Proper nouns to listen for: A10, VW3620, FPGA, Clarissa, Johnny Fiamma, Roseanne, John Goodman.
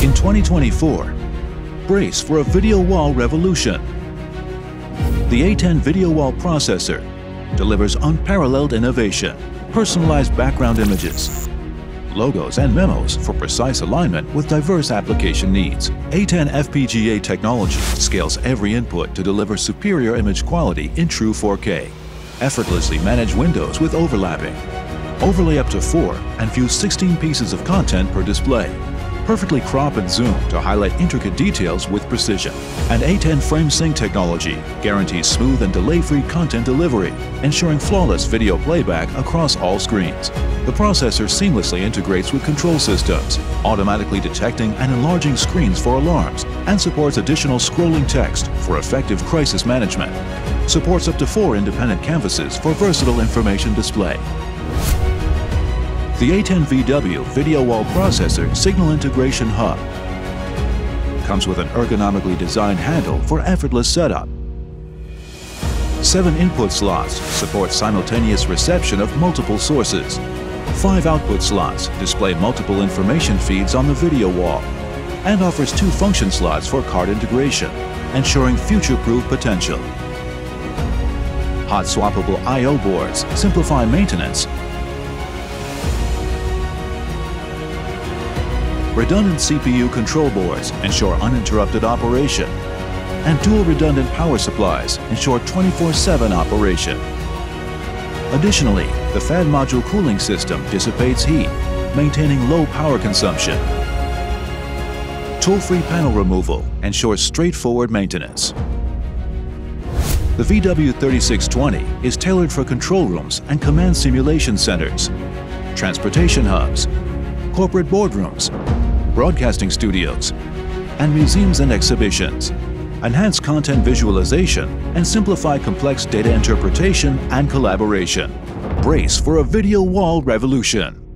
In 2024, brace for a video wall revolution. The A10 video wall processor delivers unparalleled innovation, personalized background images, logos and memos for precise alignment with diverse application needs. A10 FPGA technology scales every input to deliver superior image quality in true 4K. Effortlessly manage windows with overlapping. Overlay up to 4 and view 16 pieces of content per display. Perfectly crop and zoom to highlight intricate details with precision. And A10 Frame Sync technology guarantees smooth and delay-free content delivery, ensuring flawless video playback across all screens. The processor seamlessly integrates with control systems, automatically detecting and enlarging screens for alarms, and supports additional scrolling text for effective crisis management. Supports up to 4 independent canvases for versatile information display. The A10 VW Video Wall Processor Signal Integration Hub comes with an ergonomically designed handle for effortless setup. 7 input slots support simultaneous reception of multiple sources. 5 output slots display multiple information feeds on the video wall and offers 2 function slots for card integration, ensuring future-proof potential. Hot swappable I/O boards simplify maintenance. Redundant CPU control boards ensure uninterrupted operation, and dual redundant power supplies ensure 24/7 operation. Additionally, the fan module cooling system dissipates heat, maintaining low power consumption. Tool-free panel removal ensures straightforward maintenance. The VW3620 is tailored for control rooms and command simulation centers, transportation hubs, corporate boardrooms, broadcasting studios, and museums and exhibitions. Enhance content visualization and simplify complex data interpretation and collaboration. Brace for a video wall revolution.